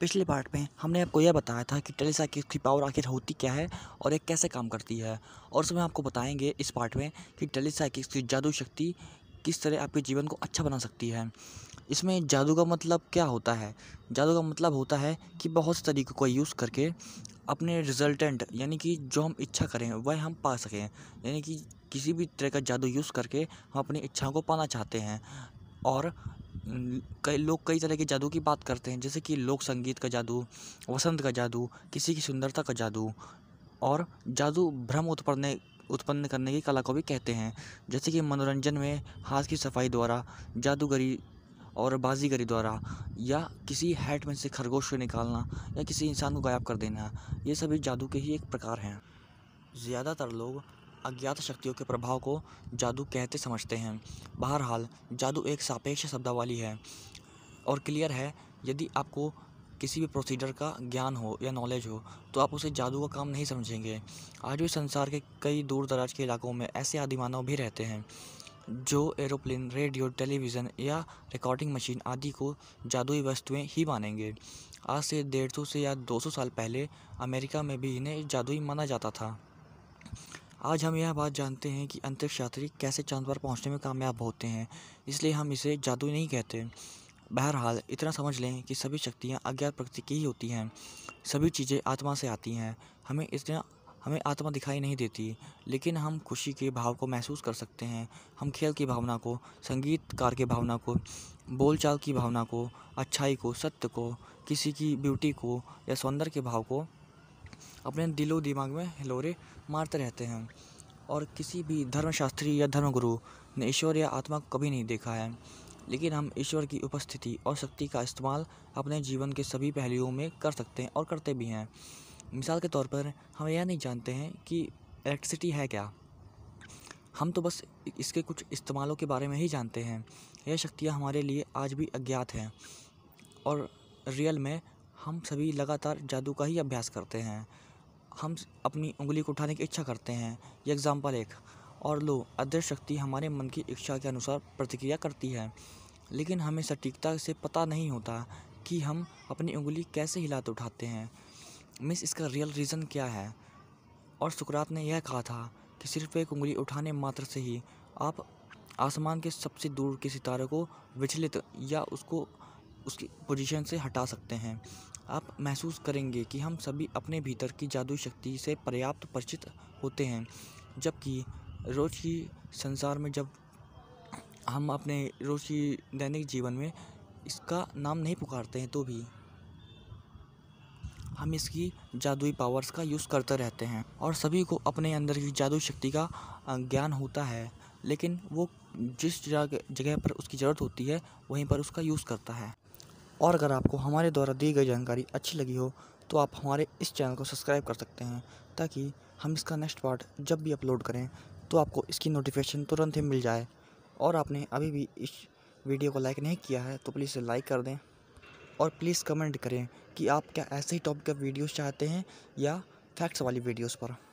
पिछले पार्ट में हमने आपको यह बताया था कि टेलीसाइकिस की पावर आखिर होती क्या है और ये कैसे काम करती है, और उसमें आपको बताएंगे इस पार्ट में कि टेलीसाइकिस की जादू शक्ति किस तरह आपके जीवन को अच्छा बना सकती है। इसमें जादू का मतलब क्या होता है? जादू का मतलब होता है कि बहुत से तरीक़ों को यूज़ करके अपने रिजल्टेंट यानी कि जो हम इच्छा करें वह हम पा सकें, यानी कि किसी भी तरह का जादू यूज़ करके हम अपनी इच्छाओं को पाना चाहते हैं। और कई लोग तरह के जादू की बात करते हैं, जैसे कि लोक संगीत का जादू, वसंत का जादू, किसी की सुंदरता का जादू, और जादू भ्रम उत्पन्न करने की कला को भी कहते हैं, जैसे कि मनोरंजन में हाथ की सफाई द्वारा, जादूगरी और बाजीगरी द्वारा, या किसी हैट में से खरगोश को निकालना या किसी इंसान को गायब कर देना, ये सभी जादू के ही एक प्रकार हैं। ज़्यादातर लोग अज्ञात शक्तियों के प्रभाव को जादू कहते समझते हैं। बहरहाल जादू एक सापेक्ष शब्दावली है और क्लियर है, यदि आपको किसी भी प्रोसीजर का ज्ञान हो या नॉलेज हो तो आप उसे जादू का काम नहीं समझेंगे। आज भी संसार के कई दूर दराज के इलाकों में ऐसे आदिमानव भी रहते हैं जो एरोप्लेन, रेडियो, टेलीविज़न या रिकॉर्डिंग मशीन आदि को जादुई वस्तुएं ही मानेंगे। आज से 150 से या 200 साल पहले अमेरिका में भी इन्हें जादुई माना जाता था। आज हम यह बात जानते हैं कि अंतरिक्ष यात्री कैसे चांद पर पहुंचने में कामयाब होते हैं, इसलिए हम इसे जादू नहीं कहते। बहरहाल इतना समझ लें कि सभी शक्तियाँ अज्ञात प्रकृति की ही होती हैं। सभी चीज़ें आत्मा से आती हैं। हमें आत्मा दिखाई नहीं देती, लेकिन हम खुशी के भाव को महसूस कर सकते हैं। हम खेल की भावना को, संगीतकार की भावना को, बोलचाल की भावना को, अच्छाई को, सत्य को, किसी की ब्यूटी को या सौंदर्य के भाव को अपने दिलो दिमाग में हिलोरे मारते रहते हैं। और किसी भी धर्मशास्त्री या धर्मगुरु ने ईश्वर या आत्मा को कभी नहीं देखा है, लेकिन हम ईश्वर की उपस्थिति और शक्ति का इस्तेमाल अपने जीवन के सभी पहलुओं में कर सकते हैं और करते भी हैं। मिसाल के तौर पर हम यह नहीं जानते हैं कि इलेक्ट्रिसिटी है क्या, हम तो बस इसके कुछ इस्तेमालों के बारे में ही जानते हैं। यह शक्तियाँ हमारे लिए आज भी अज्ञात हैं और रियल में हम सभी लगातार जादू का ही अभ्यास करते हैं। हम अपनी उंगली को उठाने की इच्छा करते हैं, ये एग्ज़ाम्पल एक, और लो अदृश्य शक्ति हमारे मन की इच्छा के अनुसार प्रतिक्रिया करती है, लेकिन हमें सटीकता से पता नहीं होता कि हम अपनी उंगली कैसे हिलाते उठाते हैं। मिस इसका रियल रीज़न क्या है? और सुकरात ने यह कहा था कि सिर्फ एक उंगली उठाने मात्र से ही आप आसमान के सबसे दूर के सितारे को विचलित या उसको उसकी पोजीशन से हटा सकते हैं। आप महसूस करेंगे कि हम सभी अपने भीतर की जादू शक्ति से पर्याप्त परिचित होते हैं, जबकि रोज़ की संसार में जब हम अपने रोज़ की दैनिक जीवन में इसका नाम नहीं पुकारते हैं तो भी हम इसकी जादुई पावर्स का यूज़ करते रहते हैं। और सभी को अपने अंदर की जादू शक्ति का ज्ञान होता है, लेकिन वो जिस जगह पर उसकी ज़रूरत होती है वहीं पर उसका यूज़ करता है। और अगर आपको हमारे द्वारा दी गई जानकारी अच्छी लगी हो तो आप हमारे इस चैनल को सब्सक्राइब कर सकते हैं, ताकि हम इसका नेक्स्ट पार्ट जब भी अपलोड करें तो आपको इसकी नोटिफिकेशन तुरंत ही मिल जाए। और आपने अभी भी इस वीडियो को लाइक नहीं किया है तो प्लीज़ लाइक कर दें, और प्लीज़ कमेंट करें कि आप क्या ऐसे ही टॉपिक का वीडियोस चाहते हैं या फैक्ट्स वाली वीडियोस पर।